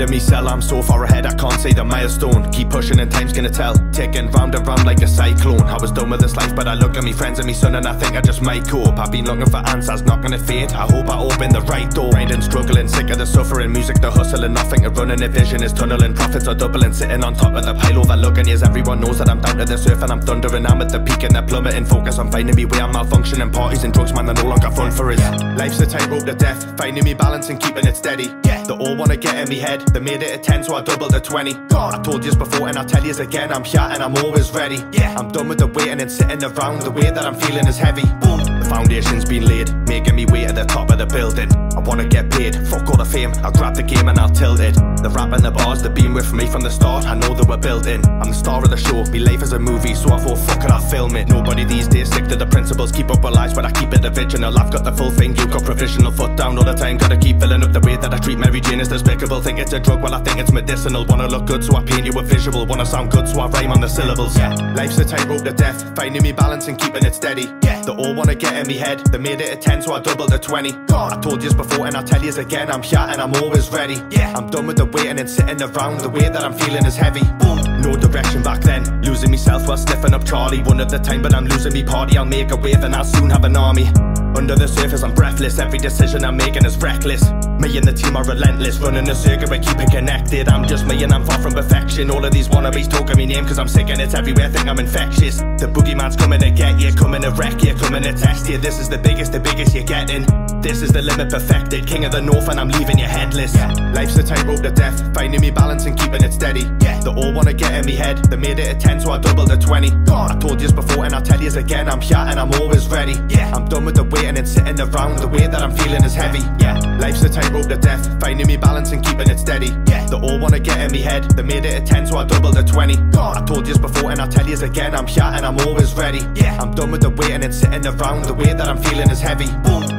ahead of me cell. I'm so far ahead I can't see the milestone. Keep pushing and time's gonna tell, ticking round and round like a cyclone. I was done with this life but I look at me friends and me son and I think I just might cope. I've been looking for answers, not gonna fade. I hope I open the right door. Grinding, struggling, sick of the suffering. Music, the hustling, nothing to running. The vision is tunneling, profits are doubling. Sitting on top of the pile overlooking. Yes, everyone knows that I'm down to the surf and I'm thundering. I'm at the peak and they're plummeting. Focus on finding me where I'm malfunctioning. Parties and drugs, man, they're no longer fun for us. Life's a tightrope to death, finding me balance and keeping it steady. They all wanna get in me head. They made it a 10 so I doubled to 20. I told yous before and I'll tell yous again, I'm here and I'm always ready. I'm done with the waiting and sitting around. The way that I'm feeling is heavy. The foundation's been laid, making me way to the top of the building. I wanna get paid, fuck all the fame. I'll grab the game and I'll tilt it. The rap and the bars, they've been with me from the start. I know they were built in. I'm the star of the show, me life is a movie, so I thought fuck it, I'll film it. Nobody these days sick to the principles, keep up our lives but I keep it original. I've got the full thing, you got provisional. Foot down all the time, gotta keep filling up the way that I treat Mary Jane is despicable. Think it's a drug, well I think it's medicinal. Wanna look good so I paint you a visual. Wanna sound good so I rhyme on the syllables. Life's a tightrope to death, finding me balance and keeping it steady. They all wanna get in me head. They made it a 10 so I doubled to 20. I told yous before and I'll tell yous again, I'm here and I'm always ready. I'm done with the waiting and sitting around. The way that I'm feeling is heavy. No direction back then, losing myself while sniffing up Charlie. One at the time but I'm losing me party. I'll make a wave and I'll soon have an army. Under the surface I'm breathless, every decision I'm making is reckless. Me and the team are relentless, running a circuit, we keep it connected. I'm just me and I'm far from perfection. All of these wannabes talking me name cause I'm sick and it's everywhere, think I'm infectious. The boogeyman's coming to get you, coming to wreck you, coming to test you. This is the biggest you're getting. This is the limit perfected, king of the north and I'm leaving you headless. Life's a tightrope to death, finding me balance and keeping it steady. They all wanna get in me head, they made it a 10 so I doubled to 20. I told yous before and I'll tell yous again, I'm here and I'm always ready. I'm done with the waiting and sitting around, the way that I'm feeling is heavy. Life's a tightrope to death, finding me balance and keeping it steady. They all wanna get in me head, they made it a 10 so I doubled to 20. I told yous before and I'll tell yous again, I'm here and I'm always ready. I'm done with the waiting and sitting around, the way that I'm feeling is heavy.